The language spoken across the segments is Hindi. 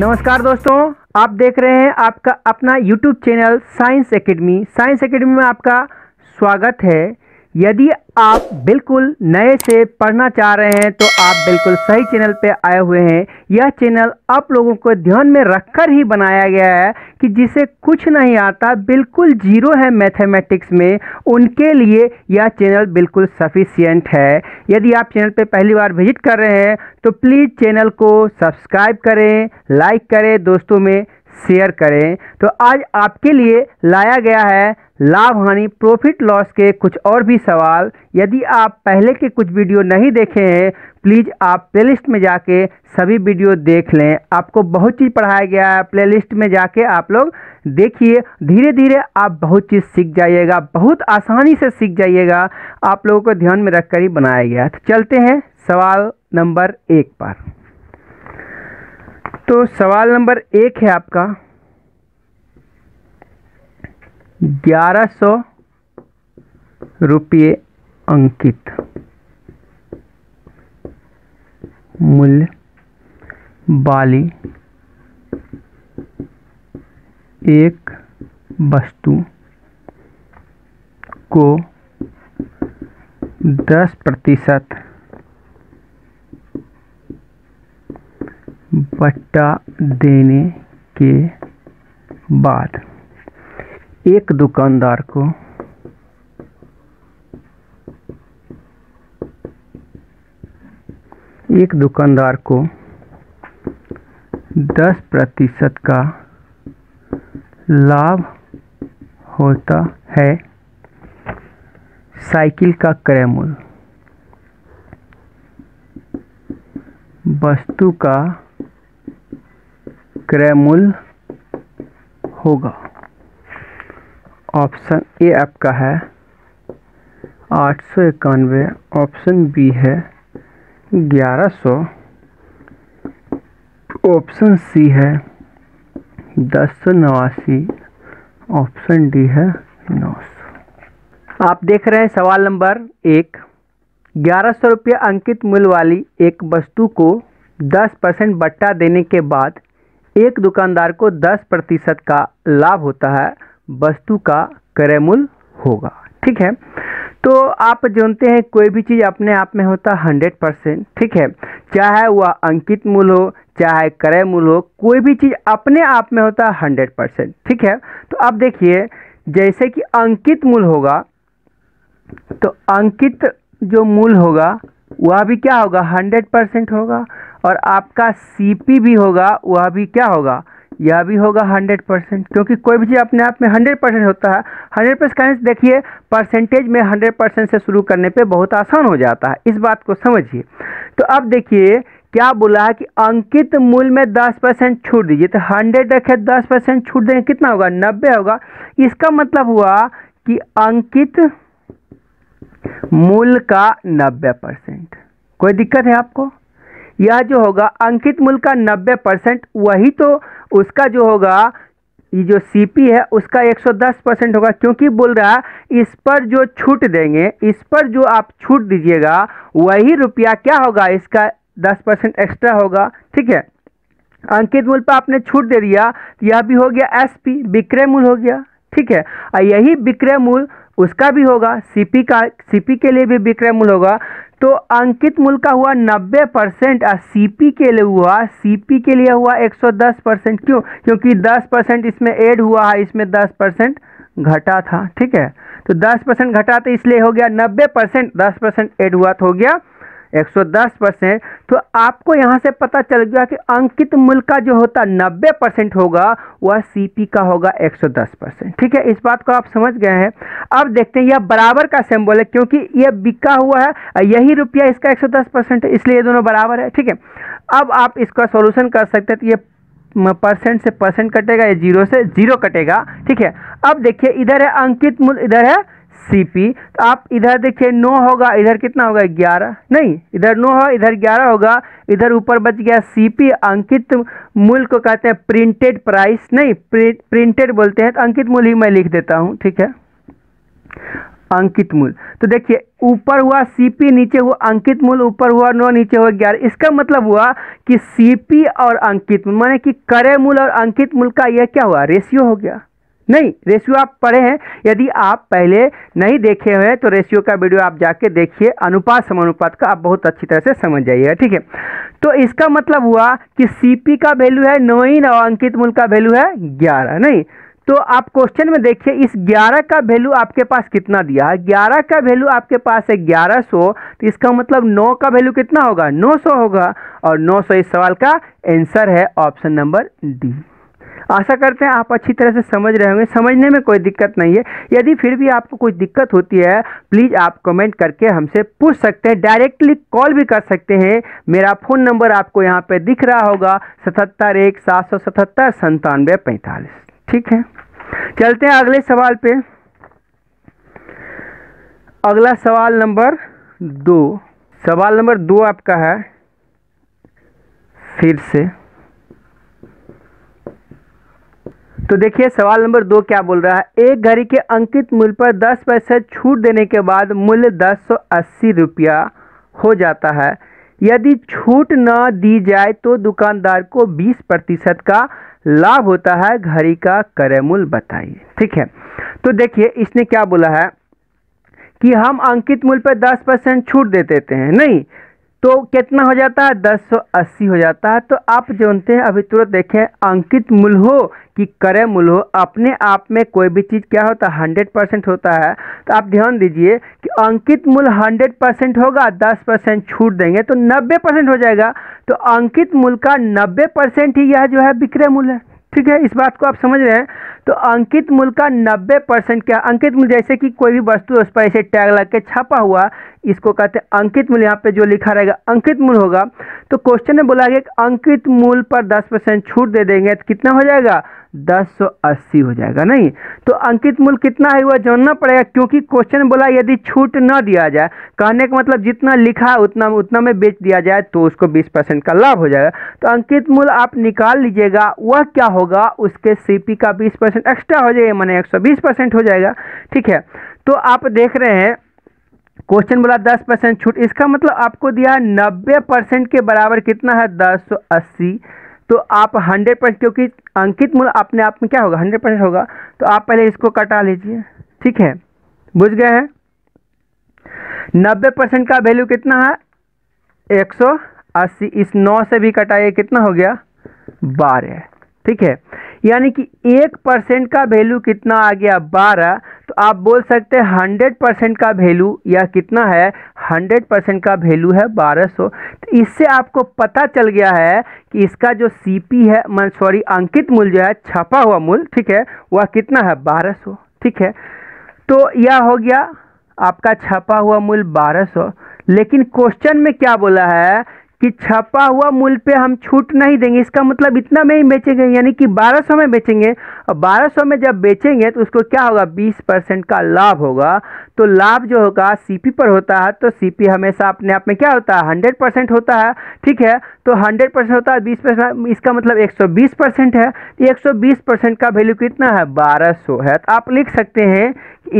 नमस्कार दोस्तों, आप देख रहे हैं आपका अपना YouTube channel science academy. Science academy में आपका स्वागत है। यदि आप बिल्कुल नए से पढ़ना चाह रहे हैं तो आप बिल्कुल सही चैनल पे आए हुए हैं। यह चैनल आप लोगों को ध्यान में रखकर ही बनाया गया है कि जिसे कुछ नहीं आता, बिल्कुल जीरो है मैथमेटिक्स में, उनके लिए यह चैनल बिल्कुल सफिशिएंट है। यदि आप चैनल पे पहली बार विजिट कर रहे हैं तो प्लीज़ चैनल को सब्सक्राइब करें, लाइक करें, दोस्तों में शेयर करें। तो आज आपके लिए लाया गया है लाभ हानि प्रॉफिट लॉस के कुछ और भी सवाल। यदि आप पहले के कुछ वीडियो नहीं देखे हैं, प्लीज़ आप प्लेलिस्ट में जाके सभी वीडियो देख लें। आपको बहुत चीज़ पढ़ाया गया है, प्लेलिस्ट में जाके आप लोग देखिए। धीरे धीरे आप बहुत चीज़ सीख जाइएगा, बहुत आसानी से सीख जाइएगा। आप लोगों को ध्यान में रखकर ही बनाया गया है। तो चलते हैं सवाल नंबर 1 पर। तो सवाल नंबर 1 है आपका 1100 रुपये अंकित मूल्य वाली एक वस्तु को 10% बट्टा देने के बाद एक दुकानदार को 10% का लाभ होता है। साइकिल का क्रय मूल्य वस्तु का क्रय मूल्य होगा। ऑप्शन ए आपका है 891, ऑप्शन बी है 1100, ऑप्शन सी है 1089, ऑप्शन डी है 900। आप देख रहे हैं सवाल नंबर 1, 1100 रुपये अंकित मूल्य वाली एक वस्तु को 10% बट्टा देने के बाद एक दुकानदार को 10% का लाभ होता है। वस्तु का क्रय मूल्य होगा। ठीक है, तो आप जानते हैं कोई भी चीज़ अपने आप में होता 100%। ठीक है, चाहे वह अंकित मूल्य हो, चाहे क्रय मूल्य हो, कोई भी चीज़ अपने आप में होता 100%। ठीक है, तो अब देखिए, जैसे कि अंकित मूल्य होगा तो अंकित जो मूल्य होगा वह भी क्या होगा, 100% होगा। और आपका सीपी भी होगा, वह भी क्या होगा, यह भी होगा 100%, क्योंकि कोई भी चीज़ अपने आप में 100% होता है। 100% का देखिए परसेंटेज में 100% से शुरू करने पे बहुत आसान हो जाता है। इस बात को समझिए। तो अब देखिए क्या बोला है कि अंकित मूल्य में 10% छूट दीजिए। तो 100 रखे, 10% छूट देंगे, कितना होगा, 90 होगा। इसका मतलब हुआ कि अंकित मूल्य का 90%। कोई दिक्कत है आपको? यह जो होगा अंकित मूल्य का 90%, वही तो उसका जो होगा, ये जो सीपी है उसका 110% होगा, क्योंकि बोल रहा है इस पर जो छूट देंगे, इस पर जो आप छूट दीजिएगा वही रुपया क्या होगा, इसका 10% एक्स्ट्रा होगा। ठीक है, अंकित मूल्य पर आपने छूट दे दिया, यह भी हो गया एसपी, विक्रय मूल्य हो गया। ठीक है, और यही विक्रय मूल्य उसका भी होगा, सीपी का, सीपी के लिए भी विक्रय मूल्य होगा। तो अंकित मूल्य का हुआ 90% और सीपी के लिए हुआ, सीपी के लिए हुआ 110%। क्यों? क्योंकि 10% इसमें ऐड हुआ है, इसमें 10% घटा था। ठीक है, तो 10% घटा था, इसलिए हो गया 90%, 10% ऐड हुआ तो हो गया 110%। तो आपको यहाँ से पता चल गया कि अंकित मूल्य का जो होता 90% होगा, वह सीपी का होगा 110%। ठीक है, इस बात को आप समझ गए हैं। अब देखते हैं, यह बराबर का सिंबल है, क्योंकि यह बिका हुआ है, यही रुपया इसका 110% है, इसलिए ये दोनों बराबर है। ठीक है, अब आप इसका सॉल्यूशन कर सकते हैं। तो ये परसेंट से परसेंट कटेगा, ये जीरो से जीरो कटेगा। ठीक है, अब देखिए इधर है अंकित मूल्य, इधर है सीपी। तो आप इधर देखिए 9 होगा, इधर कितना होगा, 11। नहीं, इधर 9 होगा, इधर 11 होगा। इधर ऊपर बच गया सीपी। अंकित मूल्य को कहते हैं प्रिंटेड प्राइस, नहीं प्रिंटेड बोलते हैं, तो अंकित मूल्य ही मैं लिख देता हूं। ठीक है, अंकित मूल। तो देखिए ऊपर हुआ सीपी, नीचे हुआ अंकित मूल, ऊपर हुआ 9, नीचे हुआ 11। इसका मतलब हुआ कि सीपी और अंकित मूल माने कि क्रय मूल और अंकित मूल का यह क्या हुआ, रेशियो हो गया। नहीं, रेशियो आप पढ़े हैं, यदि आप पहले नहीं देखे हुए तो रेशियो का वीडियो आप जाके देखिए, अनुपात समानुपात का आप बहुत अच्छी तरह से समझ जाइएगा, ठीक है। तो इसका मतलब हुआ कि सीपी का वैल्यू है 9 और अंकित मूल का वैल्यू है 11। नहीं तो आप क्वेश्चन में देखिए इस 11 का वैल्यू आपके पास कितना दिया है, 11 का वैल्यू आपके पास है 1100, तो इसका मतलब 9 का वैल्यू कितना होगा, 900 होगा, और 900 इस सवाल का आंसर है, ऑप्शन नंबर डी। आशा करते हैं आप अच्छी तरह से समझ रहे होंगे, समझने में कोई दिक्कत नहीं है। यदि फिर भी आपको कोई दिक्कत होती है प्लीज़ आप कमेंट करके हमसे पूछ सकते हैं, डायरेक्टली कॉल भी कर सकते हैं। मेरा फ़ोन नंबर आपको यहाँ पर दिख रहा होगा 7717779745, ठीक है। चलते हैं अगले सवाल पे। अगला सवाल नंबर 2, सवाल नंबर 2 आपका है फिर से। तो देखिए सवाल नंबर 2 क्या बोल रहा है, एक घड़ी के अंकित मूल्य पर 10 पैसे छूट देने के बाद मूल्य 1080 रुपया हो जाता है। यदि छूट ना दी जाए तो दुकानदार को 20% का लाभ होता है, घड़ी का क्रय मूल्य बताइए, ठीक है। तो देखिए इसने क्या बोला है कि हम अंकित मूल्य पर 10% छूट दे देते हैं, नहीं तो कितना हो जाता है, 1080 हो जाता है। तो आप जानते हैं अभी तुरंत देखें, अंकित मूल्य हो कि क्रय मूल्य हो, अपने आप में कोई भी चीज़ क्या होता है, 100% होता है। तो आप ध्यान दीजिए कि अंकित मूल्य 100% होगा, 10% छूट देंगे तो 90% हो जाएगा। तो अंकित मूल्य का 90% ही यह जो है विक्रय मूल्य है, ठीक है। इस बात को आप समझ रहे हैं। तो अंकित मूल्य का 90% क्या, अंकित मूल्य जैसे कि कोई भी वस्तु उस पर ऐसे टैग लग के छापा हुआ, इसको कहते हैं अंकित मूल्य। यहाँ पे जो लिखा रहेगा अंकित मूल्य होगा। तो क्वेश्चन में बोला गया कि अंकित मूल्य पर 10% छूट दे देंगे तो कितना हो जाएगा, 1080 हो जाएगा। नहीं तो अंकित मूल्य कितना है वह जानना पड़ेगा, क्योंकि क्वेश्चन बोला यदि छूट ना दिया जाए, कहने का मतलब जितना लिखा उतना में बेच दिया जाए तो उसको 20% का लाभ हो जाएगा। तो अंकित मूल्य आप निकाल लीजिएगा, वह क्या होगा, उसके सीपी का 20% एक्स्ट्रा हो जाएगा, माने 120% हो जाएगा, ठीक है। तो आप देख रहे हैं क्वेश्चन बोला 10% छूट, इसका मतलब आपको दिया 90% के बराबर कितना है, 1080। तो आप 100%, क्योंकि अंकित मूल्य अपने आप में क्या होगा, 100% होगा, तो आप पहले इसको कटा लीजिए, ठीक है। बुझ गए हैं, 90% का वैल्यू कितना है, 180। इस 9 से भी कटाइए, कितना हो गया, 12, ठीक है। यानी कि 1% का वैल्यू कितना आ गया, 12। तो आप बोल सकते हैं 100% का वैल्यू या कितना है, 100% का वैल्यू है 1200। तो इससे आपको पता चल गया है कि इसका जो सीपी है, अंकित मूल्य जो है, छपा हुआ मूल्य, ठीक है, वह कितना है, 1200, ठीक है। तो यह हो गया आपका छपा हुआ मूल्य 1200। लेकिन क्वेश्चन में क्या बोला है कि छपा हुआ मूल्य पे हम छूट नहीं देंगे, इसका मतलब इतना में ही बेचेंगे, यानी कि 1200 में बेचेंगे। और 1200 में जब बेचेंगे तो उसको क्या होगा, 20% का लाभ होगा। तो लाभ जो होगा सीपी पर होता है, तो सीपी हमेशा अपने आप में क्या होता है, 100% होता है, ठीक है। तो 100% होता है 20%, इसका मतलब 120% है। 120% का वैल्यू कितना है, 1200 है। तो आप लिख सकते हैं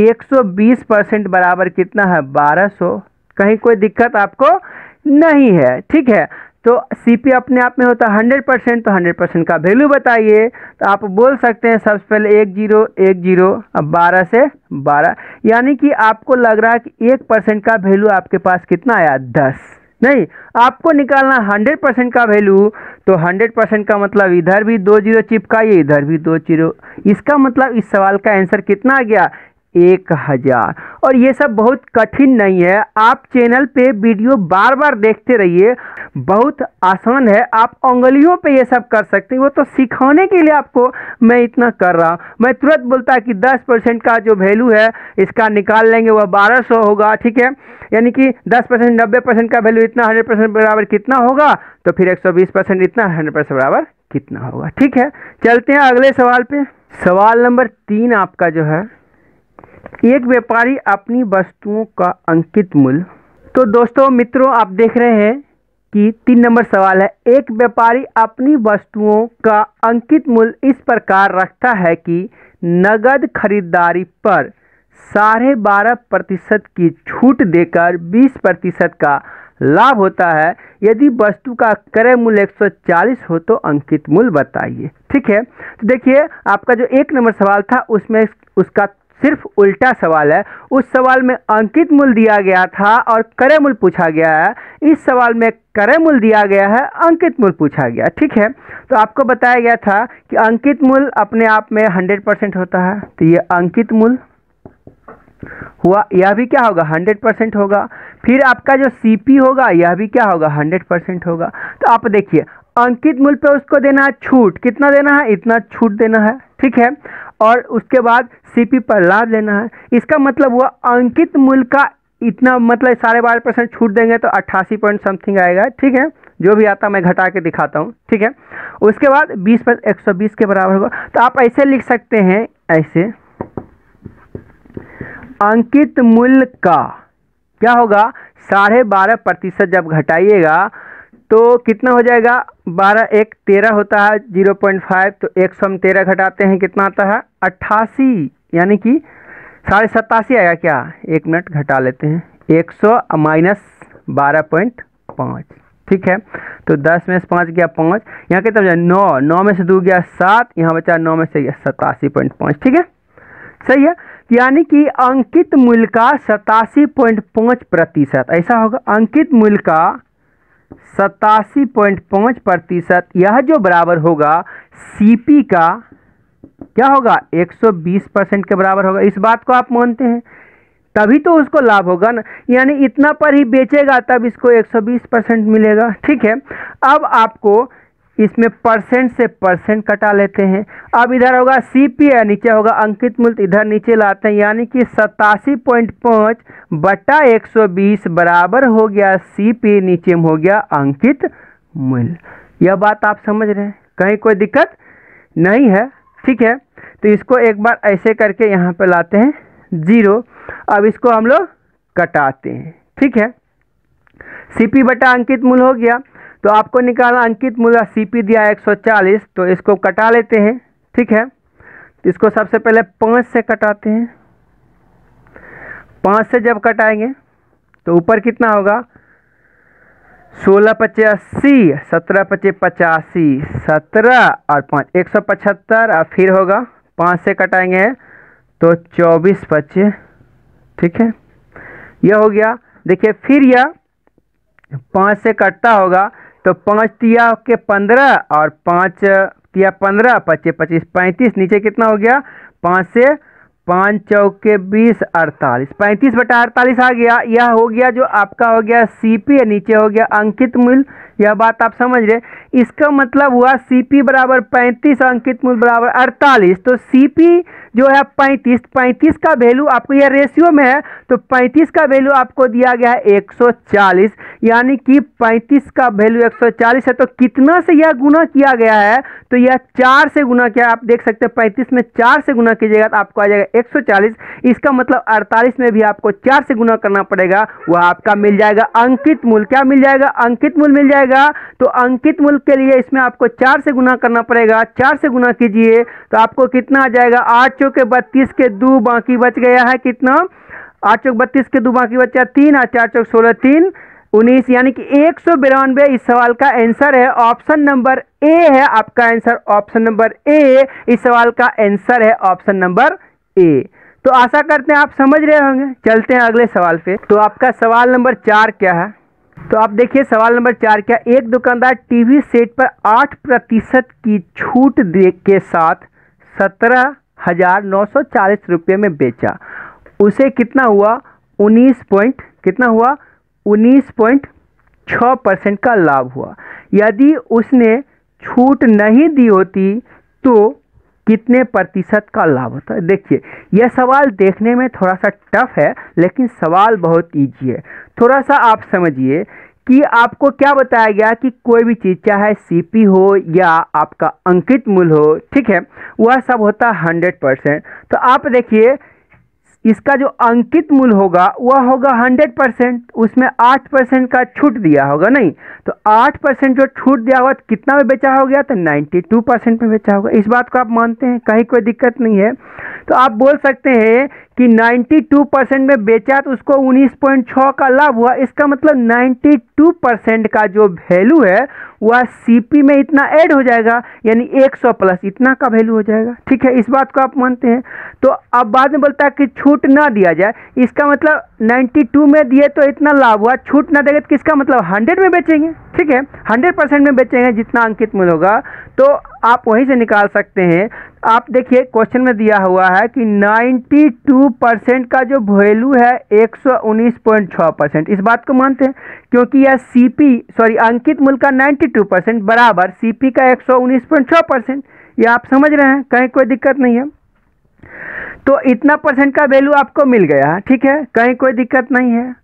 120% बराबर कितना है, 1200। कहीं कोई दिक्कत आपको नहीं है, ठीक है। तो सीपी अपने आप में होता है 100%, तो 100% का वैल्यू बताइए। तो आप बोल सकते हैं सबसे पहले 1010, अब 12 से 12, यानी कि आपको लग रहा है कि 1% का वैल्यू आपके पास कितना आया, 10। नहीं, आपको निकालना 100% का वैल्यू। तो 100% का मतलब इधर भी 20 चिपकाइए, इधर भी 20। इसका मतलब इस सवाल का आंसर कितना आ गया, 1000। और ये सब बहुत कठिन नहीं है, आप चैनल पे वीडियो बार बार देखते रहिए, बहुत आसान है, आप उंगलियों पे ये सब कर सकते हैं। वो तो सिखाने के लिए आपको मैं इतना कर रहा हूँ। मैं तुरंत बोलता कि 10% का जो वैल्यू है इसका निकाल लेंगे, वह 1200 होगा, ठीक है। यानी कि 10% 90% का वैल्यू इतना 100% बराबर कितना होगा, तो फिर 120% इतना 100% बराबर कितना होगा, ठीक है। चलते हैं अगले सवाल पर। सवाल नंबर 3 आपका जो है, एक व्यापारी अपनी वस्तुओं का अंकित मूल्य। तो दोस्तों मित्रों आप देख रहे हैं कि 3 नंबर सवाल है, एक व्यापारी अपनी वस्तुओं का अंकित मूल्य इस प्रकार रखता है कि नगद खरीदारी पर 12.5% की छूट देकर 20% का लाभ होता है। यदि वस्तु का क्रय मूल्य 140 हो तो अंकित मूल्य बताइए। ठीक है, तो देखिए आपका जो 1 नंबर सवाल था उसमें उसका सिर्फ उल्टा सवाल है। उस सवाल में अंकित मूल्य दिया गया था और क्रय मूल्य पूछा गया है। इस सवाल में क्रय मूल्य दिया गया है, अंकित मूल्य पूछा गया। ठीक है, तो आपको बताया गया था कि अंकित मूल्य अपने आप में 100% होता है, तो ये अंकित मूल्य हुआ। यह भी क्या होगा, 100% होगा। फिर आपका जो सीपी होगा यह भी क्या होगा, 100% होगा। तो आप देखिए अंकित मूल्य पे उसको देना है छूट, कितना देना है, इतना छूट देना है। ठीक है, और उसके बाद सीपी पर लाभ लेना है। इसका मतलब हुआ अंकित मूल्य का इतना, मतलब 12.5% छूट देंगे तो 88 पॉइंट समथिंग आएगा। ठीक है, जो भी आता मैं घटा के दिखाता हूँ। ठीक है, उसके बाद 20 पर 120 के बराबर होगा। तो आप ऐसे लिख सकते हैं, ऐसे अंकित मूल्य का क्या होगा, 12.5% जब घटाइएगा तो कितना हो जाएगा, 12 × 1 = 13 होता है, 0.5 तो 100 में 13 घटाते हैं, कितना आता है 88, यानी कि 87.5 आएगा। क्या, 1 मिनट घटा लेते हैं, 100 - 12.5। ठीक है, तो 10 में से 5 गया 5, यहाँ कितना बचा 9, 9 में से 2 गया 7, यहाँ बचा 9 में से 87.5। ठीक है, सही है, यानी कि अंकित मूल्य का 87.5%, ऐसा होगा अंकित मूल्य का 87.5%। यह जो बराबर होगा सीपी का क्या होगा, 120% के बराबर होगा। इस बात को आप मानते हैं तभी तो उसको लाभ होगा ना, यानी इतना पर ही बेचेगा तब इसको 120% मिलेगा। ठीक है, अब आपको इसमें परसेंट से परसेंट कटा लेते हैं। अब इधर होगा सीपी, नीचे होगा अंकित मूल्य, इधर नीचे लाते हैं, यानी कि 87.5 बटा 120 बराबर हो गया सीपी, नीचे में हो गया अंकित मूल्य। यह बात आप समझ रहे हैं, कहीं कोई दिक्कत नहीं है। ठीक है, तो इसको एक बार ऐसे करके यहाँ पे लाते हैं 0, अब इसको हम लोग कटाते हैं। ठीक है, सीपी बटा अंकित मूल्य हो गया, तो आपको निकालना अंकित मूल्य, सीपी दिया 140, तो इसको कटा लेते हैं। ठीक है, इसको सबसे पहले 5 से कटाते हैं, 5 से जब कटाएंगे तो ऊपर कितना होगा, 16 × 5 = 80, 17 × 5 = 85, 17 और 5 175, और फिर होगा 5 से कटाएंगे तो 24 × 5। ठीक है, यह हो गया। देखिए फिर यह 5 से कटता होगा तो 5 × 3 = 15 और 5 × 3 = 15, 25 × 25 = 35। नीचे कितना हो गया, 5 से 5 × 4 = 20, 48, 35 बटा 48 आ गया। यह हो गया जो आपका हो गया सीपी, नीचे हो गया अंकित मूल्य। यह बात आप समझ रहे, इसका मतलब हुआ सीपी बराबर 35, अंकित मूल्य बराबर 48। तो सीपी जो है 35 का वैल्यू आपको, यह रेशियो में है तो 35 का वैल्यू आपको दिया गया है 140, यानी कि 35 का वैल्यू 140 है। तो कितना से यह गुना किया गया है, तो यह 4 से गुना किया, आप देख सकते हैं 35 में 4 से गुना कीजिएगा तो आपको आ जाएगा 140। इसका मतलब 48 में भी आपको 4 से गुना करना पड़ेगा, वह आपका मिल जाएगा अंकित मूल्य। क्या मिल जाएगा, अंकित मूल्य मिल जाएगा। तो अंकित मूल्य के लिए इसमें आपको 4 से गुना करना पड़ेगा, 4 से गुना कीजिए तो आपको कितना आ जाएगा, 8 × 32 बाकी बच गया है कितना, 8 × 32 बाकी बचा 3 और 4 × 16 19, यानी कि 192 इस सवाल का आंसर है। ऑप्शन नंबर ए है आपका आंसर, ऑप्शन नंबर ए इस सवाल का आंसर है, ऑप्शन नंबर ए। तो आशा करते हैं आप समझ रहे होंगे। चलते हैं अगले सवाल पे। तो आपका सवाल नंबर 4 क्या है, तो आप देखिए सवाल नंबर 4 क्या, एक दुकानदार टीवी सेट पर 8% की छूट के साथ 17,940 रुपये में बेचा, उसे कितना हुआ, 19.6% का लाभ हुआ। यदि उसने छूट नहीं दी होती तो कितने प्रतिशत का लाभ होता है। देखिए यह सवाल देखने में थोड़ा सा टफ है, लेकिन सवाल बहुत ईजी है। थोड़ा सा आप समझिए कि आपको क्या बताया गया कि कोई भी चीज़ चाहे सीपी हो या आपका अंकित मूल्य हो, ठीक है, वह सब होता 100%। तो आप देखिए इसका जो अंकित मूल होगा वह होगा 100%, उसमें 8% का छूट दिया होगा नहीं, तो 8% जो छूट दिया होगा तो कितना में बेचा हो गया, तो 92% में बेचा होगा। इस बात को आप मानते हैं, कहीं कोई दिक्कत नहीं है। तो आप बोल सकते हैं कि 92% में बेचा तो उसको 19.6 का लाभ हुआ, इसका मतलब 92% का जो वैल्यू है वह सीपी में इतना ऐड हो जाएगा, यानी 100 प्लस इतना का वैल्यू हो जाएगा। ठीक है, इस बात को आप मानते हैं। तो अब बाद में बोलता है कि छूट ना दिया जाए, इसका मतलब 92 में दिए तो इतना लाभ हुआ, छूट ना देगा तो किसका मतलब 100 में बेचेंगे। ठीक है, 100% में बेचेंगे जितना अंकित मूल्य होगा, तो आप वहीं से निकाल सकते हैं। आप देखिए क्वेश्चन में दिया हुआ है कि 92% का जो वैल्यू है 119.6%, इस बात को मानते हैं क्योंकि यह अंकित मूल्य का 92% बराबर सीपी का 119.6%, ये आप समझ रहे हैं, कहीं कोई दिक्कत नहीं है। तो इतना परसेंट का वैल्यू आपको मिल गया, ठीक है, कहीं कोई दिक्कत नहीं है।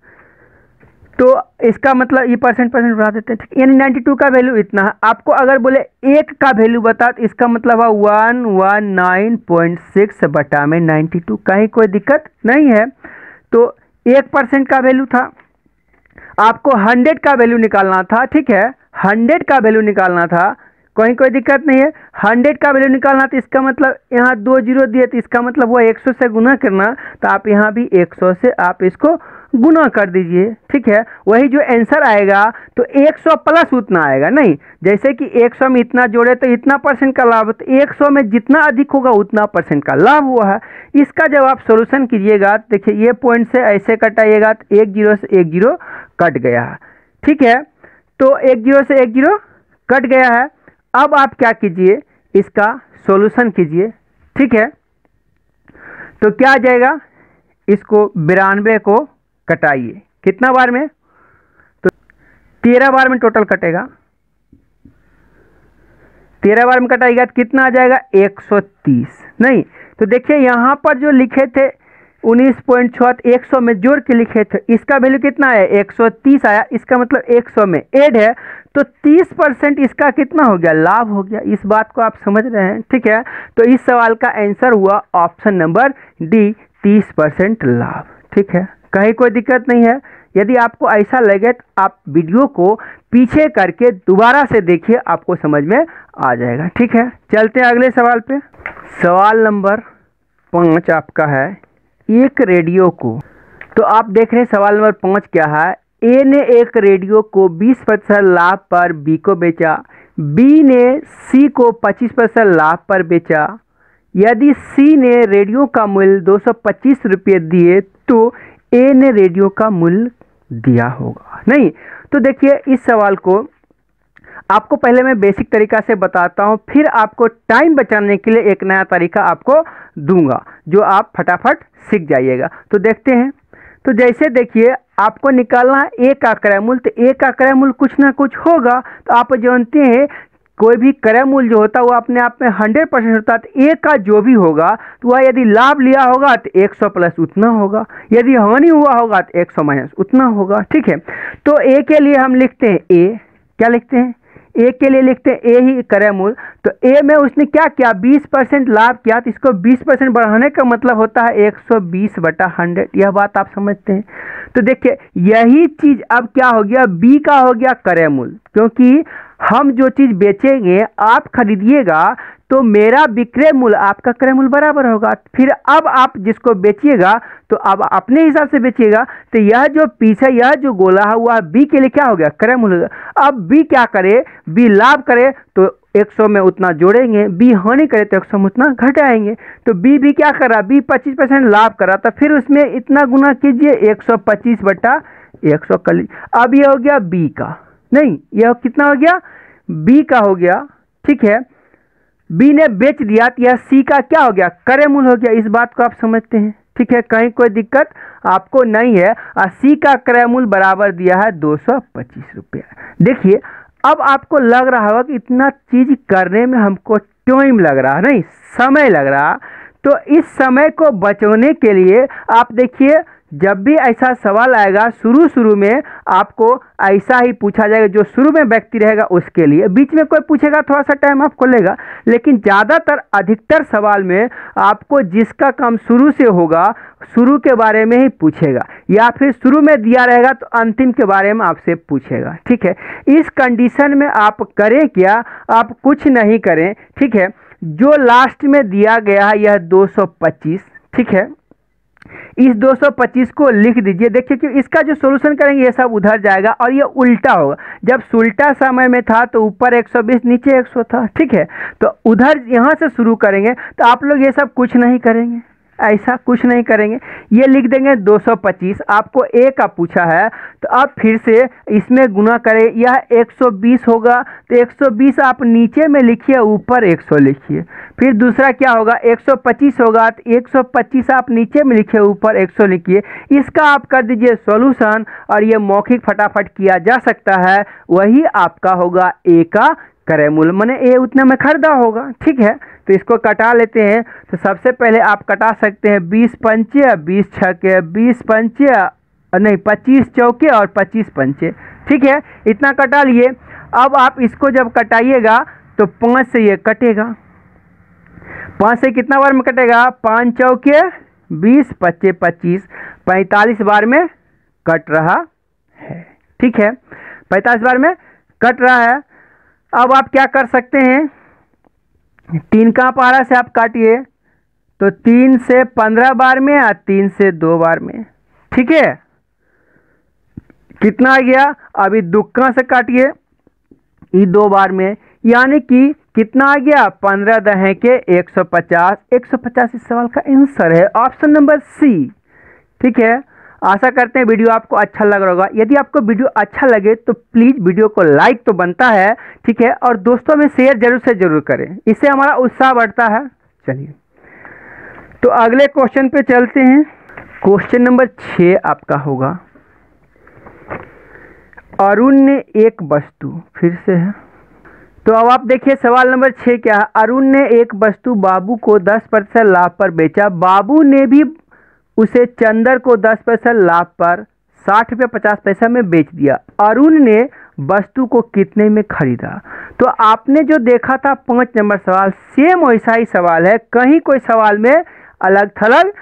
तो इसका मतलब ये परसेंट बढ़ा देते हैं, ठीक, यानी 92 का वैल्यू इतना। आपको अगर बोले 1 का वैल्यू बता तो इसका मतलब है 119.6/92, कहीं कोई दिक्कत नहीं है। तो 1% का वैल्यू था, आपको 100 का वैल्यू निकालना था, ठीक है, 100 का वैल्यू निकालना था, कहीं कोई दिक्कत नहीं है। 100 का वैल्यू निकालना तो इसका मतलब यहाँ 2 0 दिए तो इसका मतलब वो 100 से गुना करना, तो आप यहाँ भी 100 से आप इसको गुना कर दीजिए। ठीक है, वही जो आंसर आएगा तो 100 प्लस उतना आएगा, नहीं जैसे कि 100 में इतना जोड़े तो इतना परसेंट का लाभ, तो 100 में जितना अधिक होगा उतना परसेंट का लाभ हुआ है। इसका जब आप सोल्यूशन कीजिएगा तो देखिए ये पॉइंट से ऐसे कटाइएगा तो 10 से 10 कट गया, ठीक है, तो 10 से 10 कट गया है। अब आप क्या कीजिए, इसका सॉल्यूशन कीजिए, ठीक है, तो क्या आ जाएगा, इसको 92 को कटाइए, कितना बार में, तो 13 बार में टोटल कटेगा, 13 बार में कटाएगा तो कितना आ जाएगा 130, नहीं तो देखिए यहाँ पर जो लिखे थे 19.6 100 में जोड़ के लिखे थे, इसका वैल्यू कितना आया 130 आया, इसका मतलब 100 में ऐड है, तो 30% इसका कितना हो गया, लाभ हो गया। इस बात को आप समझ रहे हैं, ठीक है। तो इस सवाल का आंसर हुआ ऑप्शन नंबर डी, 30% लाभ। ठीक है, कहीं कोई दिक्कत नहीं है। यदि आपको ऐसा लगे तो आप वीडियो को पीछे करके दोबारा से देखिए, आपको समझ में आ जाएगा। ठीक है, चलते हैं अगले सवाल पे। सवाल नंबर 5 आपका है एक रेडियो को, तो आप देख रहे हैं सवाल नंबर 5 क्या है। ए ने एक रेडियो को 20% लाभ पर बी को बेचा, बी ने सी को 25% लाभ पर बेचा। यदि सी ने रेडियो का मूल्य 225 रुपये दिए तो ए ने रेडियो का मूल्य दिया होगा, नहीं तो देखिए इस सवाल को आपको पहले मैं बेसिक तरीका से बताता हूँ, फिर आपको टाइम बचाने के लिए एक नया तरीका आपको दूंगा जो आप फटाफट सीख जाइएगा। तो देखते हैं, तो जैसे देखिए आपको निकालना है ए का क्रय मूल्य, तो ए का क्रय मूल्य कुछ ना कुछ होगा, तो आप जानते हैं कोई भी क्रय मूल्य जो होता है वो अपने आप में 100% होता है, तो ए का जो भी होगा तो वह यदि लाभ लिया होगा तो 100 प्लस उतना होगा, यदि हानि हुआ होगा तो 100 माइनस उतना होगा। ठीक है, तो ए के लिए हम लिखते हैं ए, क्या लिखते हैं ए के लिए लिखते हैं ए ही क्रय मूल्य, तो ए में उसने क्या किया 20% लाभ किया, तो इसको 20% बढ़ाने का मतलब होता है 120/100, यह बात आप समझते हैं। तो देखिए यही चीज़ अब क्या हो गया, बी का हो गया क्रय मूल्य, क्योंकि हम जो चीज़ बेचेंगे आप खरीदिएगा तो मेरा विक्रय मूल्य आपका क्रय मूल्य बराबर होगा, फिर अब आप जिसको बेचिएगा तो अब अपने हिसाब से बेचिएगा, तो यह जो पीछे यह जो गोला हुआ बी के लिए क्या हो गया क्रय मूल्य। अब बी क्या करे, बी लाभ करे तो 100 में उतना जोड़ेंगे, बी हानि करे तो 100 में उतना घटाएंगे। तो बी भी क्या करा, बी 25% लाभ करा, तो फिर उसमें इतना गुना कीजिए 125/100 कर लीजिए, अब यह हो गया बी का, नहीं यह कितना हो गया बी का हो गया। ठीक है, बी ने बेच दिया तो यह सी का क्या हो गया क्रय मूल्य हो गया, इस बात को आप समझते हैं। ठीक है, कहीं कोई दिक्कत आपको नहीं है, और सी का क्रय मूल्य बराबर दिया है 225 रुपया। देखिए अब आपको लग रहा होगा कि इतना चीज़ करने में हमको टाइम लग रहा, नहीं समय लग रहा, तो इस समय को बचाने के लिए आप देखिए जब भी ऐसा सवाल आएगा शुरू शुरू में आपको ऐसा ही पूछा जाएगा, जो शुरू में व्यक्ति रहेगा उसके लिए। बीच में कोई पूछेगा, थोड़ा सा टाइम आपको लेगा, लेकिन ज़्यादातर अधिकतर सवाल में आपको जिसका काम शुरू से होगा शुरू के बारे में ही पूछेगा, या फिर शुरू में दिया रहेगा तो अंतिम के बारे में आपसे पूछेगा। ठीक है, इस कंडीशन में आप करें क्या, आप कुछ नहीं करें। ठीक है, जो लास्ट में दिया गया है यह 225, ठीक है, इस 225 को लिख दीजिए। देखिए कि इसका जो सोल्यूशन करेंगे ये सब उधर जाएगा और ये उल्टा होगा। जब उल्टा समय में था तो ऊपर 120 नीचे 100 था। ठीक है, तो उधर यहाँ से शुरू करेंगे तो आप लोग ये सब कुछ नहीं करेंगे, ऐसा कुछ नहीं करेंगे, ये लिख देंगे 225। आपको ए का पूछा है तो आप फिर से इसमें गुना करें, यह 120 होगा तो 120 आप नीचे में लिखिए, ऊपर 100 लिखिए। फिर दूसरा क्या होगा, 125 होगा तो 125 आप नीचे में लिखिए, ऊपर 100 लिखिए। इसका आप कर दीजिए सॉल्यूशन और ये मौखिक फटाफट किया जा सकता है। वही आपका होगा ए का करे मूल, मैंने ए उतना में खरीदा होगा। ठीक है, तो इसको कटा लेते हैं। तो सबसे पहले आप कटा सकते हैं 25 चौके और 25 पंचे। ठीक है, इतना कटा लिए। अब आप इसको जब कटाइएगा तो 5 से ये कटेगा, 5 से कितना बार में कटेगा, 5 चौके 20 पच्चे 25, 45 बार में कट रहा है। ठीक है, 45 बार में कट रहा है। अब आप क्या कर सकते हैं, 3 का पारा से आप काटिए तो 3 से 15 बार में और 3 से 2 बार में। ठीक है, कितना आ गया, अभी दुक्का से काटिए ये 2 बार में, यानी कि कितना आ गया, 15 दहें के 150। 150 इस सवाल का आंसर है, ऑप्शन नंबर सी। ठीक है, आशा करते हैं वीडियो आपको अच्छा लग रहा होगा। यदि आपको वीडियो अच्छा लगे तो प्लीज़ वीडियो को लाइक तो बनता है, ठीक है, और दोस्तों में शेयर जरूर से ज़रूर करें, इससे हमारा उत्साह बढ़ता है। चलिए तो अगले क्वेश्चन पे चलते हैं। क्वेश्चन नंबर 6 आपका होगा, अरुण ने एक वस्तु, फिर से है, तो अब आप देखिए सवाल नंबर 6 क्या है। अरुण ने एक वस्तु बाबू को 10% लाभ पर बेचा, बाबू ने भी उसे चंदर को 10% लाभ पर 60 रुपये 50 पैसा में बेच दिया। अरुण ने वस्तु को कितने में खरीदा? तो आपने जो देखा था 5 नंबर सवाल, सेम वैसा ही सवाल है, कहीं कोई सवाल में अलग थलग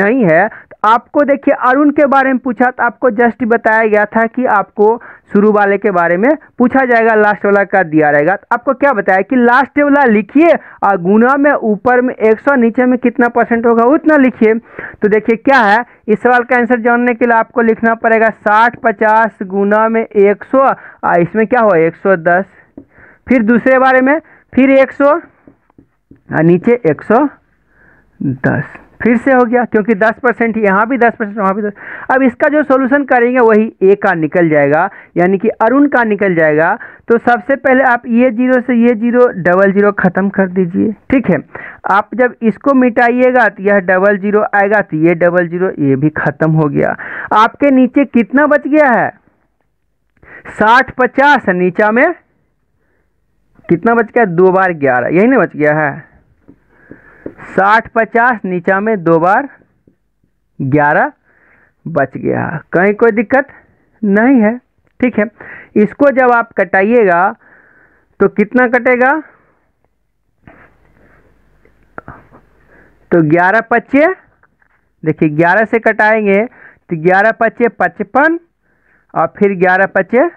नहीं है। तो आपको देखिए अरुण के बारे में पूछा तो आपको जस्ट बताया गया था कि आपको शुरू वाले के बारे में पूछा जाएगा, लास्ट वाला का दिया रहेगा। तो आपको क्या बताया कि लास्ट वाला लिखिए और गुना में ऊपर में 100 नीचे में कितना परसेंट होगा उतना लिखिए। तो देखिए क्या है, इस सवाल का आंसर जानने के लिए आपको लिखना पड़ेगा 60/50 गुना में 100, इसमें क्या हो 110, फिर दूसरे बारे में फिर 100 नीचे 110, फिर से हो गया, क्योंकि 10% यहाँ भी 10% वहाँ भी 10। अब इसका जो सॉल्यूशन करेंगे वही ए का निकल जाएगा, यानी कि अरुण का निकल जाएगा। तो सबसे पहले आप ये 0 से ये 0 00 ख़त्म कर दीजिए। ठीक है, आप जब इसको मिटाइएगा तो यह 00 आएगा, तो ये 00 ये भी ख़त्म हो गया। आपके नीचे कितना बच गया है, 60/50, नीचा में कितना बच गया, 2 बार 11, यही ना बच गया है, 60/50 नीचा में 2 बार 11 बच गया, कहीं कोई दिक्कत नहीं है। ठीक है, इसको जब आप कटाइएगा तो कितना कटेगा, तो 11 पच्चे, देखिए 11 से कटाएंगे तो 11 पच्चे 55 और फिर 11 पच्चे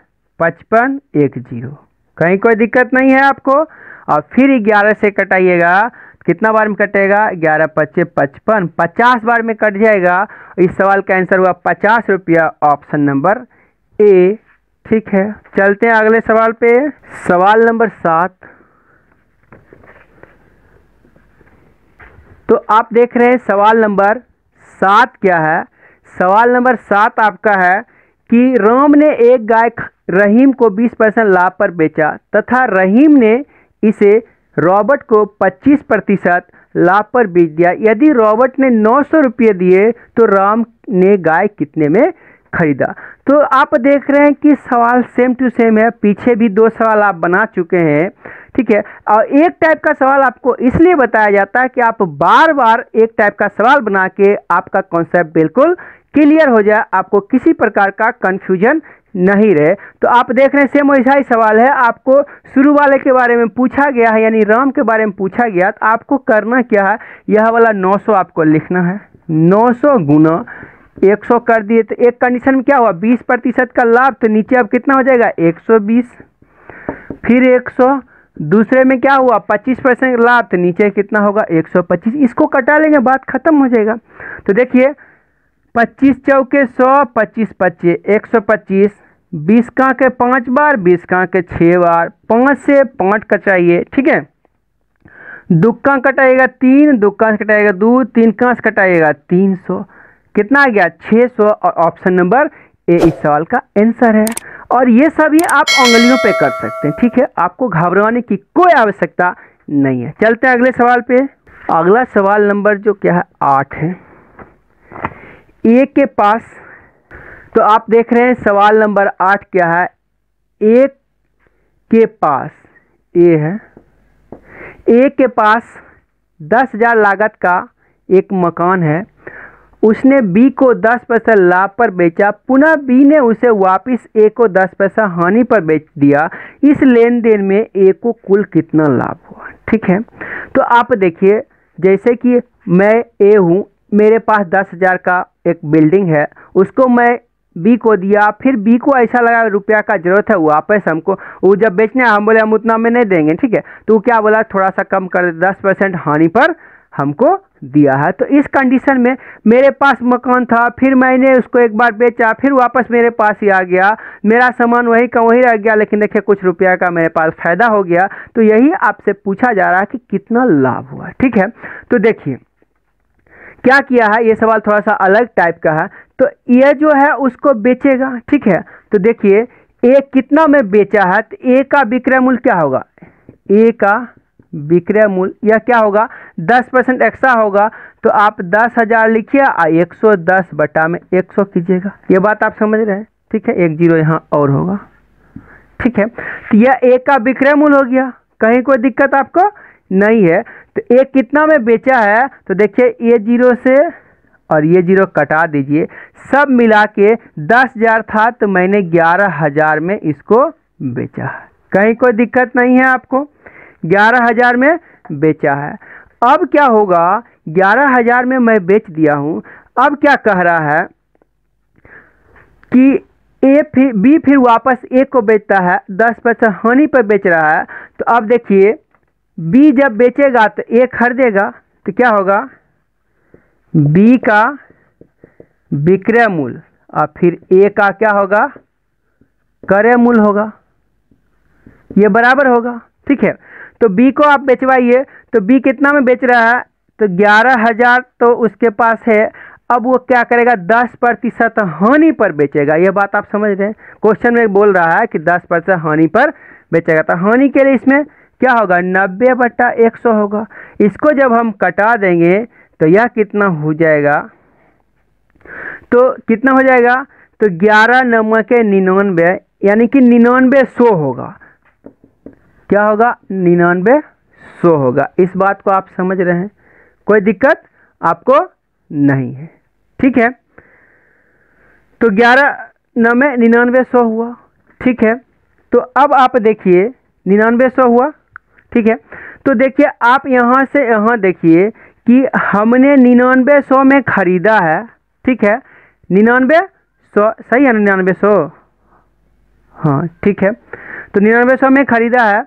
55, 10, कहीं कोई दिक्कत नहीं है आपको। और फिर 11 से कटाइएगा, कितना बार में कटेगा, 11 पच्चे 55, 50 बार में कट जाएगा। इस सवाल का आंसर हुआ 50 रुपया, ऑप्शन नंबर ए। ठीक है, चलते हैं अगले सवाल पे। सवाल नंबर 7, तो आप देख रहे हैं सवाल नंबर 7 क्या है। सवाल नंबर 7 आपका है कि राम ने एक गाय रहीम को 20% लाभ पर बेचा तथा रहीम ने इसे रॉबर्ट को 25% लाभ पर बेच दिया। यदि रॉबर्ट ने 900 रुपये दिए तो राम ने गाय कितने में खरीदा? तो आप देख रहे हैं कि सवाल सेम टू सेम है, पीछे भी 2 सवाल आप बना चुके हैं। ठीक है। और एक टाइप का सवाल आपको इसलिए बताया जाता है कि आप बार बार एक टाइप का सवाल बना के आपका कॉन्सेप्ट बिल्कुल क्लियर हो जाए, आपको किसी प्रकार का कंफ्यूजन नहीं रहे। तो आप देख रहे हैं सेम वैसा ही सवाल है, आपको शुरू वाले के बारे में पूछा गया है यानी राम के बारे में पूछा गया, तो आपको करना क्या है, यह वाला 900 आपको लिखना है। 900 गुना 100 कर दिए तो एक कंडीशन में क्या हुआ 20% का लाभ, तो नीचे अब कितना हो जाएगा 120, फिर 100, दूसरे में क्या हुआ 25% लाभ, तो नीचे कितना होगा 125, इसको कटा लेंगे बात खत्म हो जाएगा। तो देखिए 25 चौके 100, 25 पच्चे 125, 20 का के 5 बार, 20 का के 6 बार, 5 से 5 कटाइए, ठीक है। दुक्का कटाइएगा 3, दुक्का से कटाइएगा 2, 3 का से कटाइएगा 300, कितना आ गया 600, और ऑप्शन नंबर ए इस सवाल का आंसर है। और ये सभी आप उंगलियों पे कर सकते हैं, ठीक है, आपको घबराने की कोई आवश्यकता नहीं है। चलते हैं अगले सवाल पे। अगला सवाल नंबर जो क्या है 8 है, ए के पास। तो आप देख रहे हैं सवाल नंबर 8 क्या है, ए के पास, ए है, ए के पास 10,000 लागत का एक मकान है, उसने बी को 10% लाभ पर बेचा, पुनः बी ने उसे वापस ए को 10% हानि पर बेच दिया, इस लेन देन में ए को कुल कितना लाभ हुआ, ठीक है। तो आप देखिए जैसे कि मैं ए हूँ, मेरे पास 10,000 का एक बिल्डिंग है, उसको मैं बी को दिया, फिर बी को ऐसा लगा रुपया का जरूरत है वापस हमको, वो जब बेचने हम बोले हम उतना में नहीं देंगे, ठीक है, तो वो क्या बोला थोड़ा सा कम कर दे, 10% हानि पर हमको दिया है। तो इस कंडीशन में मेरे पास मकान था, फिर मैंने उसको एक बार बेचा, फिर वापस मेरे पास ही आ गया, मेरा सामान वही का वही रह गया, लेकिन देखिए कुछ रुपया का मेरे पास फ़ायदा हो गया। तो यही आपसे पूछा जा रहा है कि कितना लाभ हुआ, ठीक है। तो देखिए क्या किया है, ये सवाल थोड़ा सा अलग टाइप का है। तो ये जो है उसको बेचेगा, ठीक है। तो देखिए ए कितना में बेचा है, तो ए का विक्रय मूल्य क्या होगा, ए का विक्रय मूल्य यह क्या होगा 10% एक्स्ट्रा होगा, तो आप 10,000 लिखिए और 110/100 कीजिएगा, ये बात आप समझ रहे हैं, ठीक है, 10 यहाँ और होगा, ठीक है। तो यह ए का विक्रय मूल्य हो गया, कहीं कोई दिक्कत आपको नहीं है। तो ए कितना में बेचा है, तो देखिए ए 0 से और ये 0 कटा दीजिए, सब मिला के 10,000 था तो मैंने 11,000 में इसको बेचा है, कहीं कोई दिक्कत नहीं है आपको, 11,000 में बेचा है। अब क्या होगा 11,000 में मैं बेच दिया हूँ, अब क्या कह रहा है कि ए फिर बी फिर वापस ए को बेचता है, 10% हानि पर बेच रहा है। तो अब देखिए बी जब बेचेगा तो ए खरीदेगा, तो क्या होगा बी का विक्रय मूल्य और फिर ए का क्या होगा क्रय मूल्य होगा, ये बराबर होगा, ठीक है। तो बी को आप बेचवाइए, तो बी कितना में बेच रहा है, तो 11,000 तो उसके पास है, अब वो क्या करेगा 10% हानि पर बेचेगा, ये बात आप समझ रहे हैं, क्वेश्चन में बोल रहा है कि 10% हानि पर बेचेगा। तो हानि के लिए इसमें क्या होगा 90/100 होगा, इसको जब हम कटा देंगे तो यह कितना हो जाएगा, तो कितना हो जाएगा, तो 11 के 99 यानी कि 99 100 होगा, क्या होगा 99 100 होगा। इस बात को आप समझ रहे हैं, कोई दिक्कत आपको नहीं है, ठीक है। तो 11 के 99 100 हुआ, ठीक है। तो अब आप देखिए 99 100 हुआ, ठीक है। तो देखिए आप यहाँ से यहाँ देखिए कि हमने 99 100 में ख़रीदा है, ठीक है, 99 100 सही है, 99 100 हाँ, ठीक है। तो 99 100 में ख़रीदा है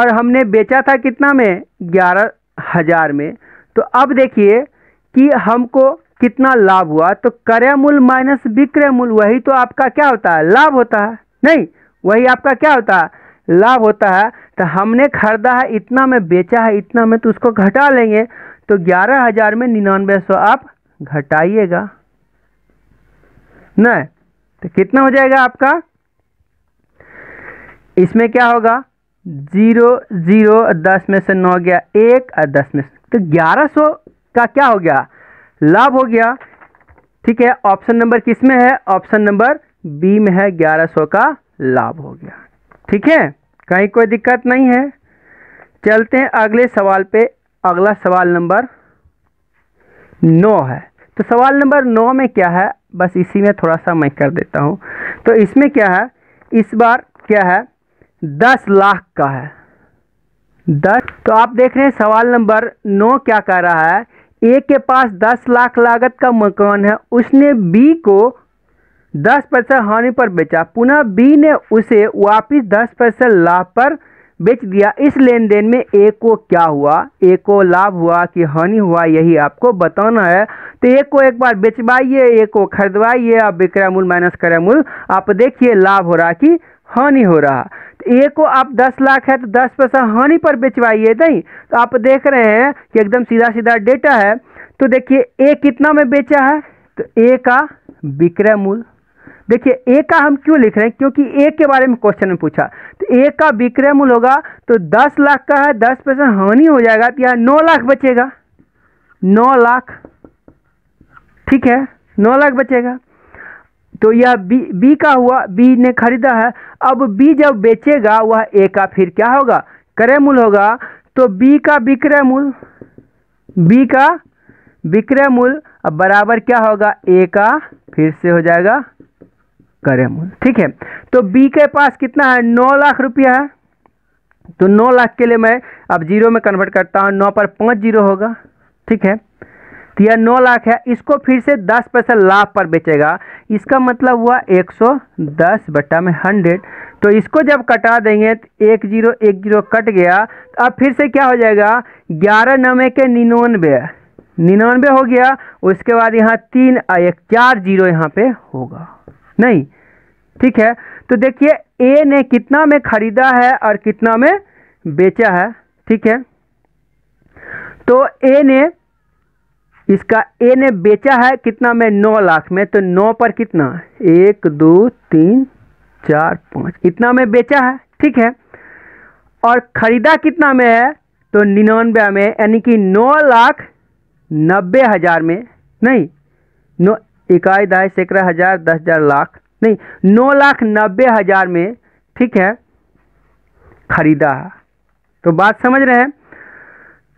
और हमने बेचा था कितना में 11,000 में। तो अब देखिए कि हमको कितना लाभ हुआ, तो क्रय मूल्य माइनस विक्रय मूल्य, वही तो आपका क्या होता है लाभ होता है, नहीं वही आपका क्या होता है लाभ होता है। तो हमने खरीदा है इतना में बेचा है इतना में, तो उसको घटा लेंगे, तो 11,000 में 99 100 आप घटाइएगा ना, तो कितना हो जाएगा आपका, इसमें क्या होगा 0 0 10 में से 9 गया 1 और 10 में से, तो 1100 का क्या हो गया लाभ हो गया, ठीक है। ऑप्शन नंबर किस में है, ऑप्शन नंबर बी में है, 1100 का लाभ हो गया, ठीक है, कहीं कोई दिक्कत नहीं है। चलते हैं अगले सवाल पे। अगला सवाल नंबर 9 है। तो सवाल नंबर 9 में क्या है, बस इसी में थोड़ा सा मैं कर देता हूँ। तो इसमें क्या है, इस बार क्या है 10 लाख का है 10। तो आप देख रहे हैं सवाल नंबर 9 क्या कह रहा है, ए के पास 10 लाख लागत का मकान है, उसने बी को 10% हानि पर बेचा, पुनः बी ने उसे वापस 10% लाभ पर बेच दिया। इस लेन देन में ए को क्या हुआ, ए को लाभ हुआ कि हानि हुआ, यही आपको बताना है। तो ए को एक बार बेचवाइए, ए को खरीदवाइए, आप विक्रय मूल्य माइनस क्रय मूल्य, आप देखिए लाभ हो रहा कि हानि हो रहा। तो ए को आप 10 लाख है तो 10% हानि पर बेचवाइए नहीं। तो आप देख रहे हैं कि एकदम सीधा सीधा डेटा है। तो देखिए ए कितना में बेचा है, तो ए का विक्रय मूल्य, देखिए ए का हम क्यों लिख रहे हैं क्योंकि ए के बारे में क्वेश्चन में पूछा। तो ए का विक्रय मूल्य होगा तो 10 लाख का है, 10% हानि हो जाएगा तो यहाँ 9 लाख बचेगा, 9 लाख ठीक है, 9 लाख बचेगा। तो यह बी का हुआ, बी ने खरीदा है। अब बी जब बेचेगा वह ए का फिर क्या होगा, क्रय मूल्य होगा। तो बी का विक्रय मूल्य, बी का विक्रय मूल्य अब बराबर क्या होगा, ए का फिर से हो जाएगा क्रय मूल्य, ठीक है। तो बी के पास कितना है, 9 लाख रुपया है। तो 9 लाख के लिए मैं अब जीरो में कन्वर्ट करता हूँ, 9 पर 5 जीरो होगा, ठीक है। तो यह 9 लाख है, इसको फिर से 10% लाभ पर बेचेगा, इसका मतलब हुआ 110/100। तो इसको जब कटा देंगे तो 1 0 1 0 कट गया। तो अब फिर से क्या हो जाएगा, 11 9 के 99 हो गया। उसके बाद यहाँ 3 और 1 4 जीरो यहाँ पे होगा नहीं, ठीक है। तो देखिए ए ने कितना में खरीदा है और कितना में बेचा है, ठीक है। तो ए ने इसका, ए ने बेचा है कितना में, 9 लाख में। तो 9 पर कितना, 1 2 3 4 5 इतना में बेचा है, ठीक है। और खरीदा कितना में है, तो 99 में, यानी कि 9,90,000 में नहीं, 9 इकाई 10 सैकड़ा 1000 10,000 लाख नहीं, 9,90,000 में, ठीक है, खरीदा है। तो बात समझ रहे हैं।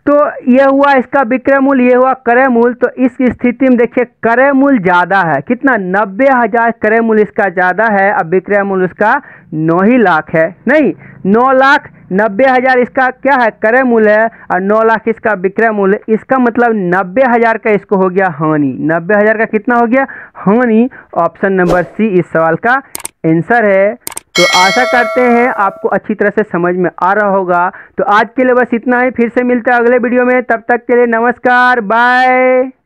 तो यह हुआ इसका विक्रय मूल्य, ये हुआ क्रय मूल्य। तो इस स्थिति में देखिए क्रय मूल्य ज़्यादा है, कितना 90,000 क्रय मूल्य इसका ज़्यादा है। अब विक्रय मूल्य उसका 9 ही लाख है, नहीं 9,90,000 इसका क्या है क्रय मूल्य है और 9 लाख इसका विक्रय मूल्य। इसका मतलब 90,000 का इसको हो गया हानि, 90,000 का कितना हो गया हानि। ऑप्शन नंबर सी इस सवाल का आंसर है। तो आशा करते हैं आपको अच्छी तरह से समझ में आ रहा होगा। तो आज के लिए बस इतना ही, फिर से मिलते हैं अगले वीडियो में, तब तक के लिए नमस्कार, बाय।